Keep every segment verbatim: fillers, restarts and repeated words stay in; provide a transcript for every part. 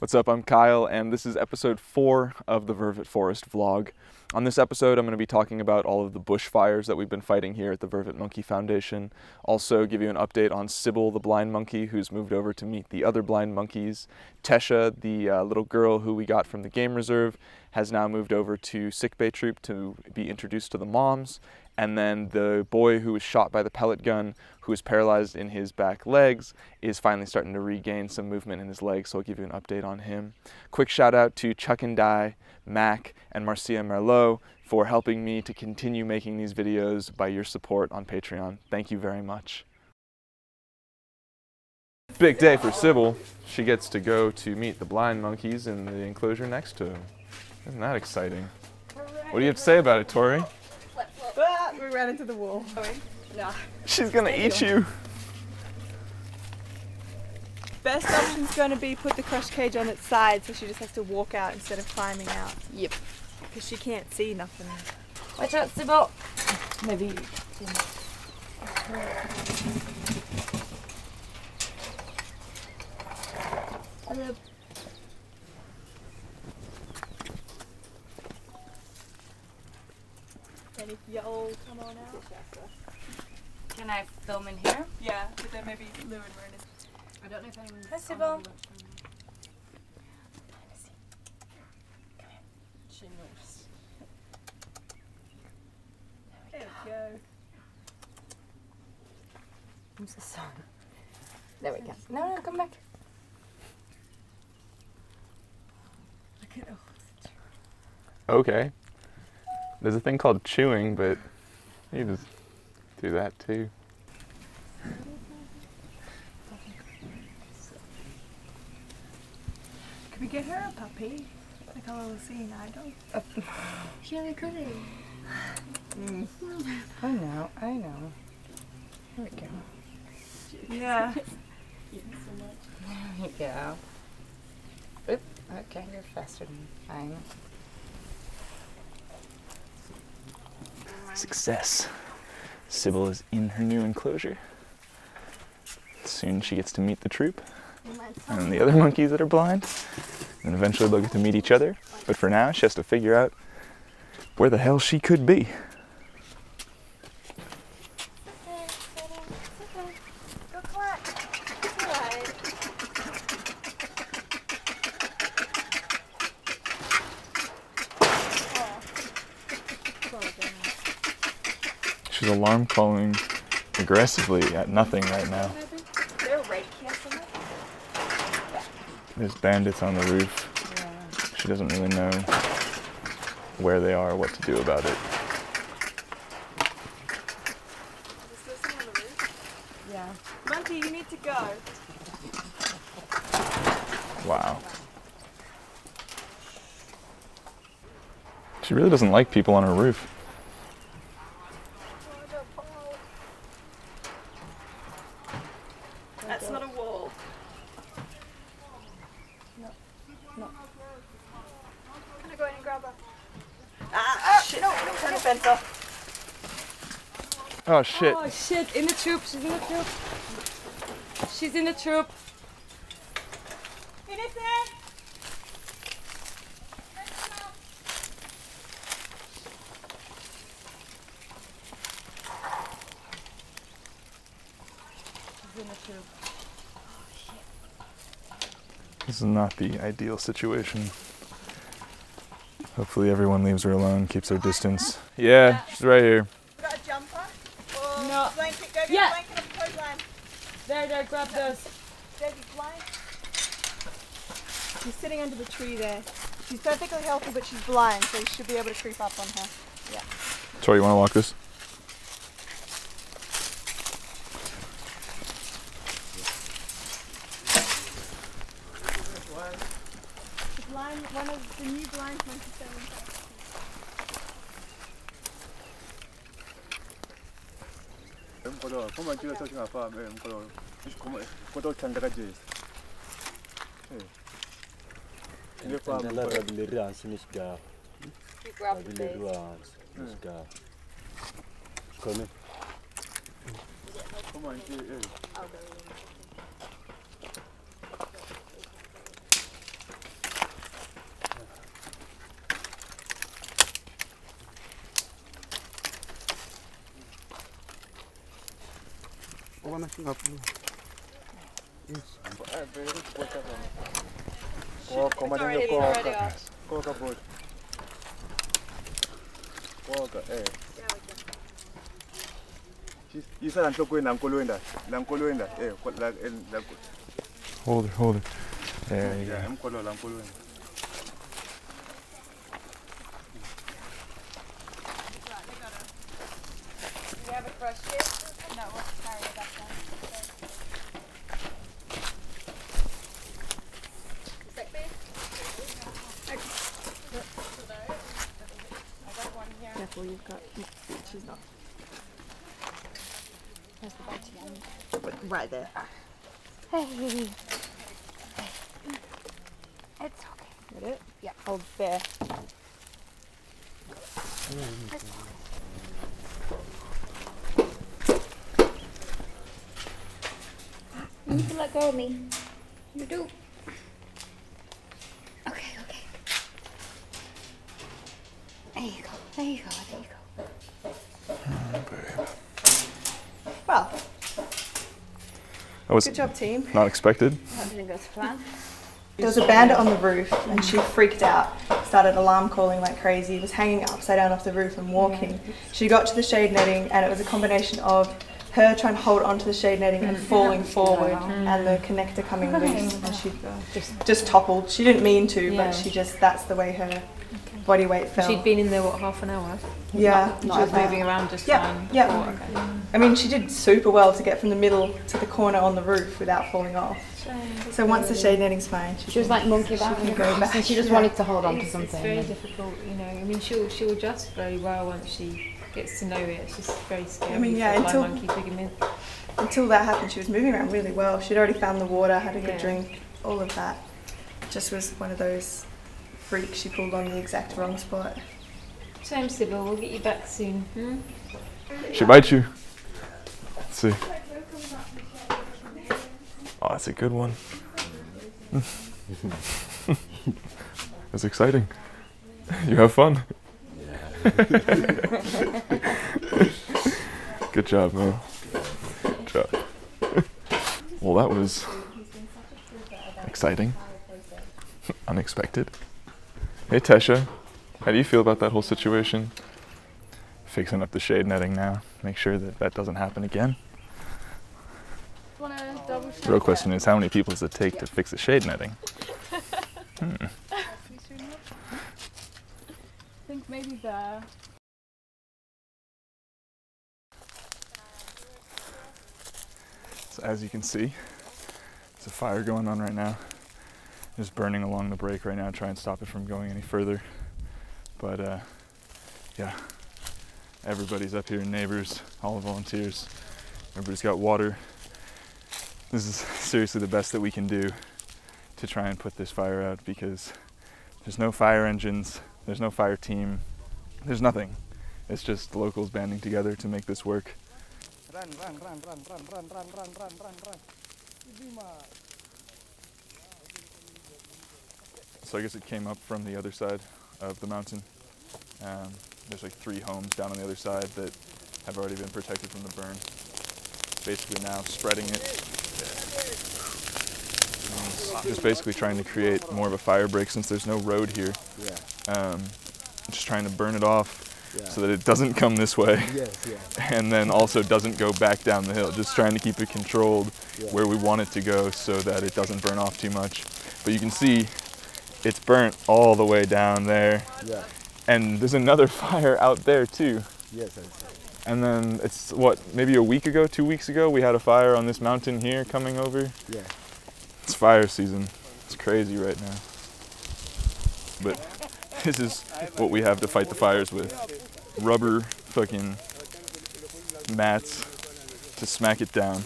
What's up? I'm Kyle, and this is episode four of the Vervet Forest vlog. On this episode, I'm going to be talking about all of the bushfires that we've been fighting here at the Vervet Monkey Foundation. Also give you an update on Sybil, the blind monkey, who's moved over to meet the other blind monkeys. Tesha, the uh, little girl who we got from the game reserve, has now moved over to Sick Bay Troop to be introduced to the moms. And then the boy who was shot by the pellet gun, who is paralyzed in his back legs, is finally starting to regain some movement in his legs, so I'll give you an update on him. Quick shout out to Chuck and Di, Mac, and Marcia Merlo for helping me to continue making these videos by your support on Patreon. Thank you very much. Big day for Sybil. She gets to go to meet the blind monkeys in the enclosure next to him. Isn't that exciting? What do you have to say about it, Tori? We ran into the wall. Nah. She's gonna eat you. Best option's gonna be put the crush cage on its side so she just has to walk out instead of climbing out. Yep. Because she can't see nothing. Watch out, Sybil. Maybe you can. Hello. And if y'all come on out. Can I film in here? Yeah, but then maybe Lou and Myrna's. I don't know if anyone's. Hi, Sybil. I'm trying to see. Come here. She knows. There we there go. go. Who's the song? There we go. No, no, come back. Look at all. Okay. There's a thing called chewing, but you just do that too. Could we get her a puppy? Like a little seeing idol? Yeah, we could. Mm. I know, I know. Here we go. Yeah. There we go. Oop, okay, you're faster than I am. Success. Sybil is in her new enclosure. Soon she gets to meet the troop and the other monkeys that are blind, and eventually they'll get to meet each other. But for now, she has to figure out where the hell she could be. She's alarm calling aggressively at nothing right now. There's bandits on the roof. Yeah. She doesn't really know where they are or what to do about it. Yeah. Monkey, you need to go. Wow. She really doesn't like people on her roof. Oh shit. Oh shit, in the troop, she's in the troop. She's in the troop. Innocent! She's in the troop. Oh shit. This is not the ideal situation. Hopefully everyone leaves her alone, keeps her distance. Yeah, she's right here. Yeah. There, there, grab those. She's sitting under the tree there. She's perfectly healthy, but she's blind, so you should be able to creep up on her. Yeah. Tori, you want to walk this? The blind, one of the new blind monkeys. Huwag na siyang hapo. Yes. Komadin yung koka. Koka board. Koka, eh. Isa lang toko yun, lang kuluin da. Lang kuluin da. Eh, lang, lang kuluin. Hold it, hold it. There you go. Lang kuluin, lang kuluin. Right there. Hey. Hey. It's okay. Got it? Yeah. Hold there. It's okay. You need to let go of me. You do. Okay, okay. There you go. There you go. There you go. Oh, babe. Well. Good job, team. Not expected. That didn't go to plan. There was a bandit on the roof and she freaked out, started alarm calling like crazy, was hanging upside down off the roof and walking. She got to the shade netting and it was a combination of her trying to hold onto the shade netting and falling forward and the connector coming loose and she just, just toppled. She didn't mean to, but she just, that's the way her body weight fell. She'd been in there, what, half an hour? Yeah. Not, not just moving around, just yeah, fine. Yeah. Oh, okay. I mean, she did super well to get from the middle to the corner on the roof without falling off. So once the shade netting's fine, she, she was like monkey back and go back. And she just yeah. wanted to hold on to something. It's very difficult, you know. I mean, she'll, she'll adjust very well once she gets to know it. It's just very scary. I mean, yeah, until, until that happened, she was moving around really well. She'd already found the water, had a good yeah. drink, all of that. Just was one of those freaks. She pulled on the exact wrong spot. Shame, Sybil. We'll get you back soon. Hmm? She bites you. Let's see. Oh, that's a good one. That's exciting. You have fun. Yeah. Good job, Mo. Good job. Well, that was exciting. Unexpected. Hey, Tesha. How do you feel about that whole situation? Fixing up the shade netting now. Make sure that that doesn't happen again. The real question is, how many people does it take to fix the shade netting? Hmm. I think maybe there. So as you can see, there's a fire going on right now. It's burning along the break right now. Try and stop it from going any further. But uh, yeah, everybody's up here, neighbors, all the volunteers, everybody's got water. This is seriously the best that we can do to try and put this fire out because there's no fire engines, there's no fire team, there's nothing. It's just locals banding together to make this work. Run, run, run, run, run, run, run, run, run, run, run. So I guess it came up from the other side of the mountain. Um, there's like three homes down on the other side that have already been protected from the burn. Basically now spreading it. And just basically trying to create more of a fire break since there's no road here. Um, just trying to burn it off so that it doesn't come this way and then also doesn't go back down the hill. Just trying to keep it controlled where we want it to go so that it doesn't burn off too much. But you can see it's burnt all the way down there. Yeah. And there's another fire out there too. Yes, I see. And then it's what, maybe a week ago, two weeks ago, we had a fire on this mountain here coming over. Yeah. It's fire season. It's crazy right now. But this is what we have to fight the fires with. Rubber fucking mats to smack it down.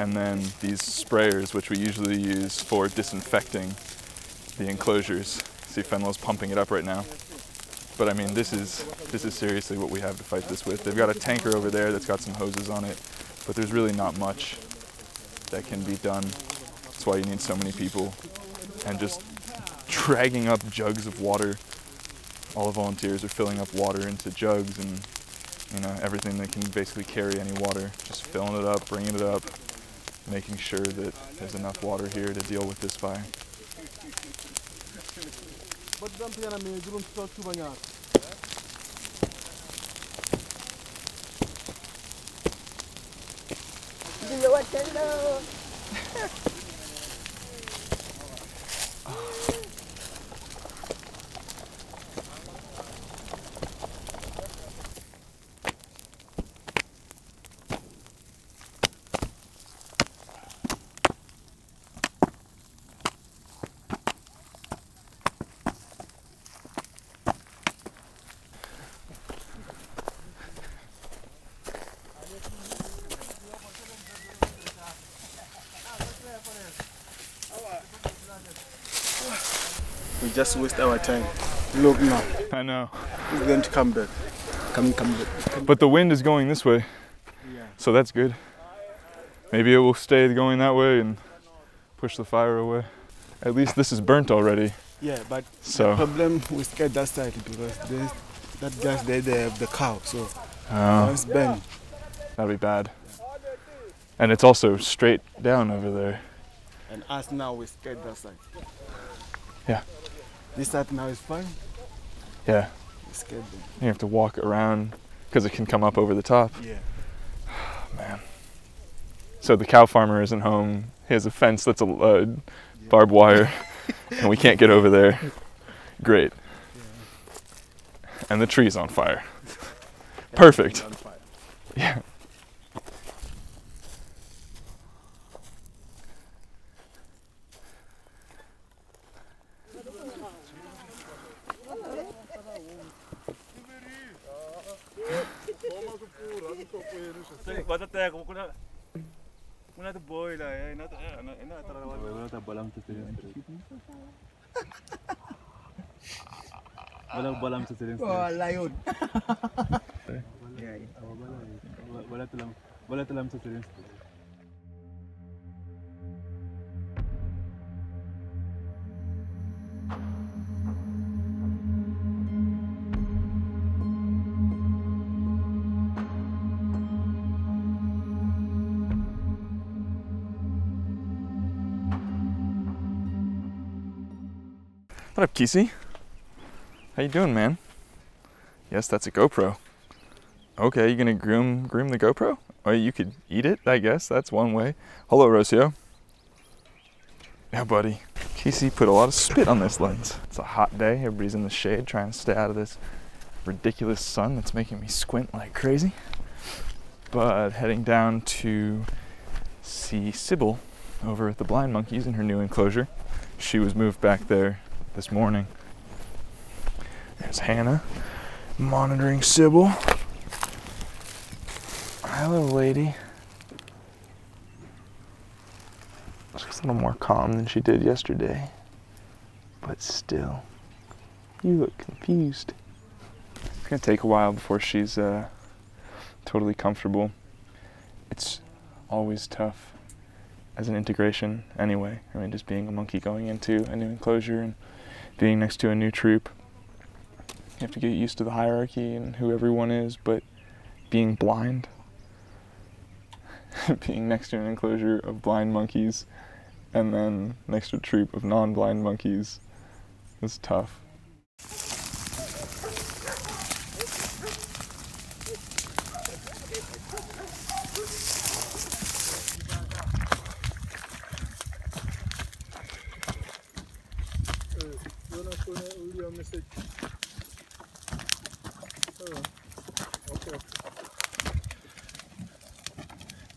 And then these sprayers, which we usually use for disinfecting the enclosures. See, fentanyl's pumping it up right now. But I mean, this is this is seriously what we have to fight this with. They've got a tanker over there that's got some hoses on it, but there's really not much that can be done. That's why you need so many people. And just dragging up jugs of water. All the volunteers are filling up water into jugs and you know, everything that can basically carry any water, just filling it up, bringing it up, making sure that there's enough water here to deal with this fire. We just waste our time. Look now. I know. It's going to come back. Come, come back. But the wind is going this way. Yeah. So that's good. Maybe it will stay going that way and push the fire away. At least this is burnt already. Yeah, but so. The problem we scared that side because they, that guys there, they have the cow, so oh. It's bent. That'll be bad. And it's also straight down over there. And us now, we scared that side. Yeah. This side now is fine? Yeah. We're scared then. You have to walk around because it can come up over the top. Yeah. Oh, man. So the cow farmer isn't home. He has a fence that's a uh, yeah. barbed wire and we can't get over there. Great. Yeah. And the tree's on fire. Perfect. On fire. Yeah. What up, Kisi? How you doing, man? Yes, that's a GoPro. Okay, you gonna groom groom the GoPro? Or you could eat it, I guess. That's one way. Hello, Rocio. Yeah, buddy. Kisi put a lot of spit on this lens. It's a hot day. Everybody's in the shade trying to stay out of this ridiculous sun that's making me squint like crazy. But heading down to see Sybil over at the Blind Monkeys in her new enclosure. She was moved back there this morning. There's Hannah monitoring Sybil. Hello, lady. She's a little more calm than she did yesterday, but still, you look confused. It's gonna take a while before she's uh, totally comfortable. It's always tough as an integration anyway. I mean, just being a monkey going into a new enclosure and being next to a new troop. You have to get used to the hierarchy and who everyone is, but being blind, being next to an enclosure of blind monkeys and then next to a troop of non-blind monkeys is tough.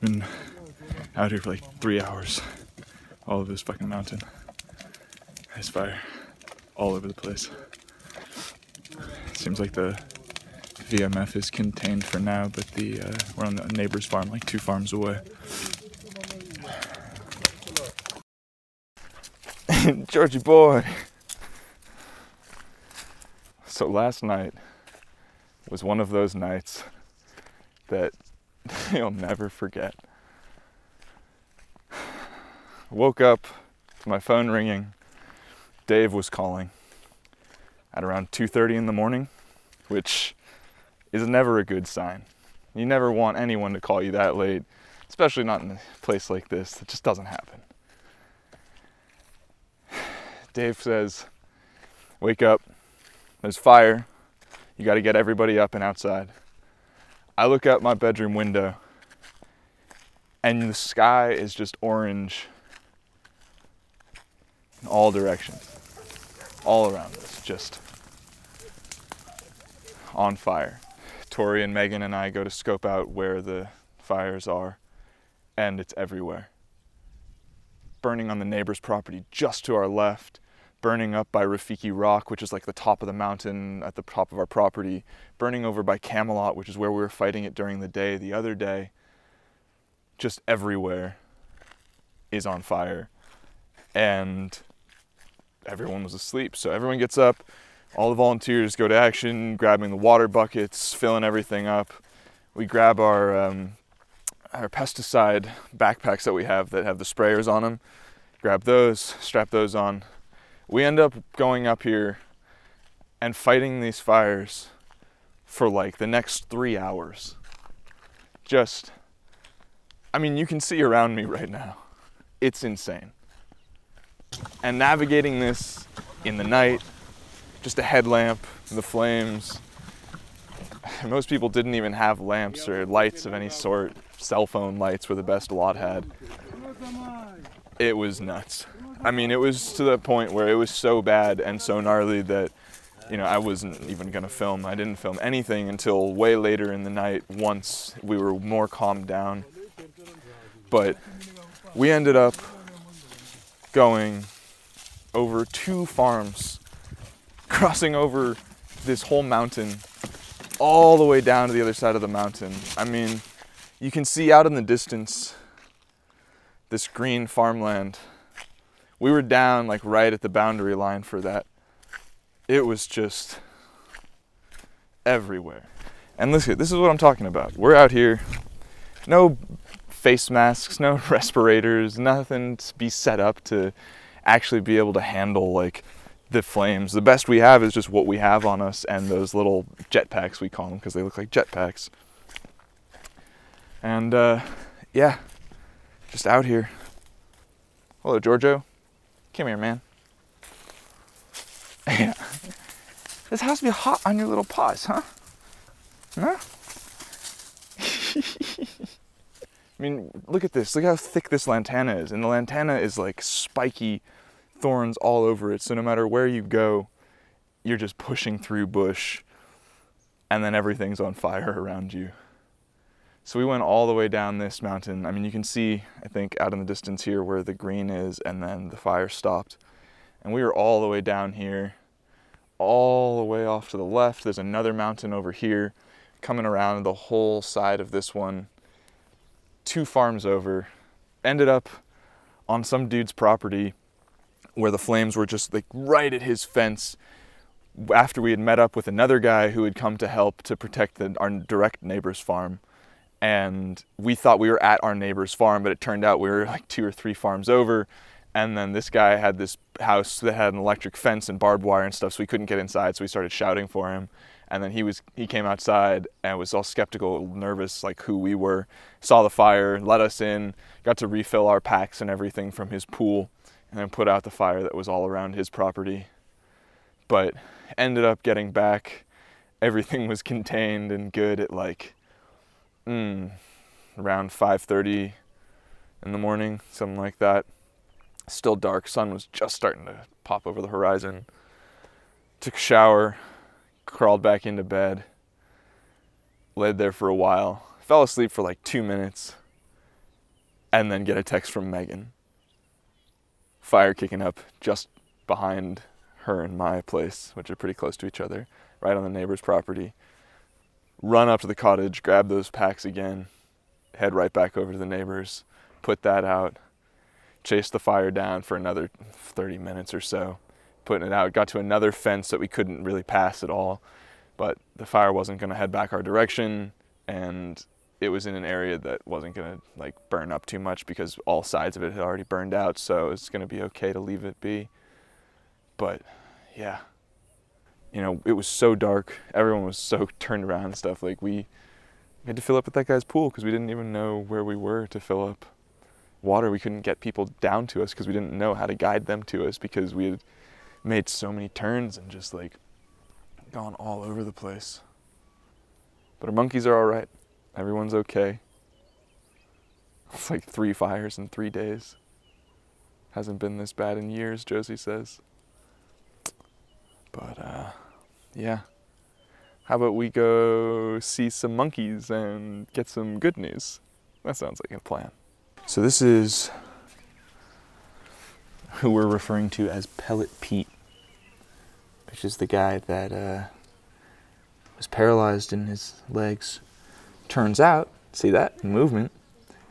Been out here for like three hours, all of this fucking mountain. There's fire all over the place. Seems like the V M F is contained for now, but the uh, we're on the neighbor's farm, like two farms away. Georgie boy! So last night was one of those nights that you'll never forget. I woke up, my phone ringing. Dave was calling at around two thirty in the morning, which is never a good sign. You never want anyone to call you that late, especially not in a place like this. That just doesn't happen. Dave says, wake up, there's fire. You gotta get everybody up and outside. I look out my bedroom window and the sky is just orange in all directions, all around us, just on fire. Tori and Megan and I go to scope out where the fires are, and it's everywhere. Burning on the neighbor's property just to our left, burning up by Rafiki Rock, which is like the top of the mountain at the top of our property, burning over by Camelot, which is where we were fighting it during the day the other day. Just everywhere is on fire, and everyone was asleep. So everyone gets up, all the volunteers go to action, grabbing the water buckets, filling everything up. We grab our um, our pesticide backpacks that we have that have the sprayers on them, grab those, strap those on. We end up going up here and fighting these fires for like the next three hours. Just, I mean, you can see around me right now. It's insane. And navigating this in the night, just a headlamp, the flames. Most people didn't even have lamps or lights of any sort. Cell phone lights were the best a lot had. It was nuts. I mean, it was to the point where it was so bad and so gnarly that, you know, I wasn't even gonna film. I didn't film anything until way later in the night once we were more calmed down. But we ended up going over two farms, crossing over this whole mountain, all the way down to the other side of the mountain. I mean, you can see out in the distance this green farmland. We were down like right at the boundary line for that. It was just everywhere. And listen, this is what I'm talking about. We're out here, no face masks, no respirators, nothing to be set up to actually be able to handle like the flames. The best we have is just what we have on us and those little jetpacks, we call them because they look like jetpacks. And uh, yeah, just out here. Hello, Giorgio. Come here, man. Yeah. This has to be hot on your little paws, huh? Huh? I mean, look at this. Look how thick this lantana is. And the lantana is like spiky thorns all over it. So no matter where you go, you're just pushing through bush and then everything's on fire around you. So we went all the way down this mountain. I mean, you can see, I think, out in the distance here where the green is, and then the fire stopped. And we were all the way down here, all the way off to the left. There's another mountain over here, coming around the whole side of this one, two farms over. Ended up on some dude's property where the flames were just like right at his fence, after we had met up with another guy who had come to help to protect the, our direct neighbor's farm. And we thought we were at our neighbor's farm, but it turned out we were like two or three farms over. And then this guy had this house that had an electric fence and barbed wire and stuff, so we couldn't get inside, so we started shouting for him. And then he was he came outside and was all skeptical, nervous, like who we were, saw the fire, let us in, got to refill our packs and everything from his pool, and then put out the fire that was all around his property. But ended up getting back. Everything was contained and good at like Mm, around five thirty in the morning, something like that. Still dark, sun was just starting to pop over the horizon. Took a shower, crawled back into bed, laid there for a while, fell asleep for like two minutes, and then get a text from Megan. Fire kicking up just behind her and my place, which are pretty close to each other, right on the neighbor's property. Run up to the cottage, grab those packs again, head right back over to the neighbors, put that out, chase the fire down for another thirty minutes or so, putting it out. Got to another fence that we couldn't really pass at all, but the fire wasn't gonna head back our direction, and it was in an area that wasn't gonna like burn up too much because all sides of it had already burned out, so it's gonna be okay to leave it be. But yeah, you know, it was so dark. Everyone was so turned around and stuff. Like, we had to fill up at that guy's pool because we didn't even know where we were to fill up water. We couldn't get people down to us because we didn't know how to guide them to us because we had made so many turns and just, like, gone all over the place. But our monkeys are all right. Everyone's okay. It's like three fires in three days. Hasn't been this bad in years, Josie says. But, uh, yeah. How about we go see some monkeys and get some good news? That sounds like a plan. So this is who we're referring to as Pellet Pete, which is the guy that uh, was paralyzed in his legs. Turns out, see that movement?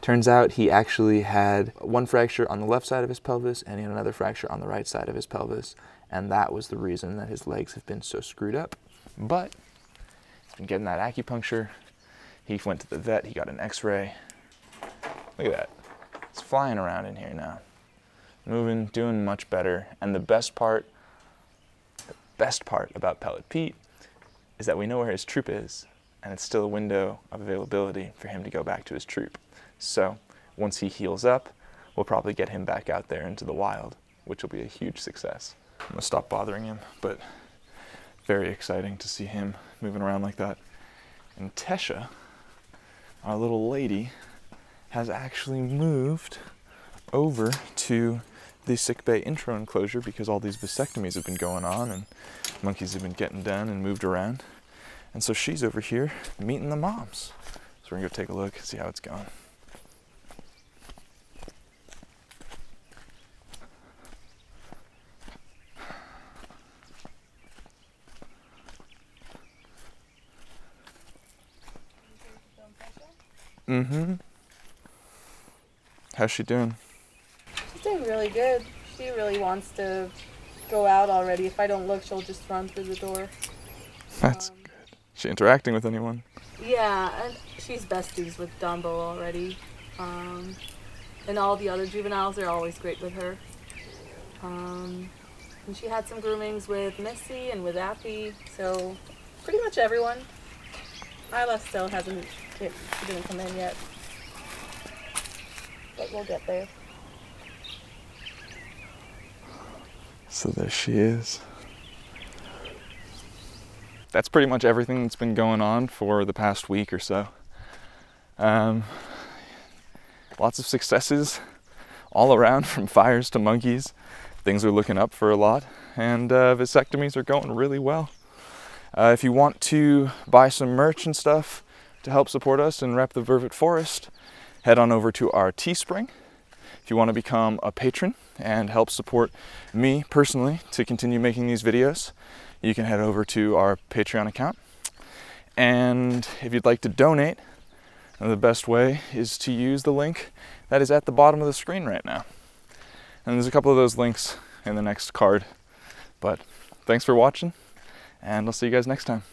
Turns out he actually had one fracture on the left side of his pelvis and he had another fracture on the right side of his pelvis. And that was the reason that his legs have been so screwed up. But he's been getting that acupuncture. He went to the vet, he got an x-ray. Look at that. It's flying around in here now. Moving, doing much better. And the best part, the best part about Pellet Pete is that we know where his troop is, and it's still a window of availability for him to go back to his troop. So once he heals up, we'll probably get him back out there into the wild, which will be a huge success. I'm gonna stop bothering him, but very exciting to see him moving around like that. And Tesha, our little lady, has actually moved over to the Sick Bay intro enclosure because all these vasectomies have been going on and monkeys have been getting done and moved around. And so she's over here meeting the moms. So we're gonna go take a look and see how it's going. Mm-hmm. How's she doing? She's doing really good. She really wants to go out already. If I don't look, she'll just run through the door. That's um, good. Is she interacting with anyone? Yeah, and she's besties with Dombo already. Um, and all the other juveniles are always great with her. Um, and she had some groomings with Missy and with Appy, so pretty much everyone. Isla still hasn't... It didn't come in yet, but we'll get there. So there she is. That's pretty much everything that's been going on for the past week or so. Um, lots of successes all around, from fires to monkeys. Things are looking up for a lot, and uh, vasectomies are going really well. Uh, if you want to buy some merch and stuff, to help support us and rep the Vervet Forest, head on over to our Teespring. If you want to become a patron and help support me personally to continue making these videos, you can head over to our Patreon account. And if you'd like to donate, the best way is to use the link that is at the bottom of the screen right now. And there's a couple of those links in the next card. But thanks for watching, and I'll see you guys next time.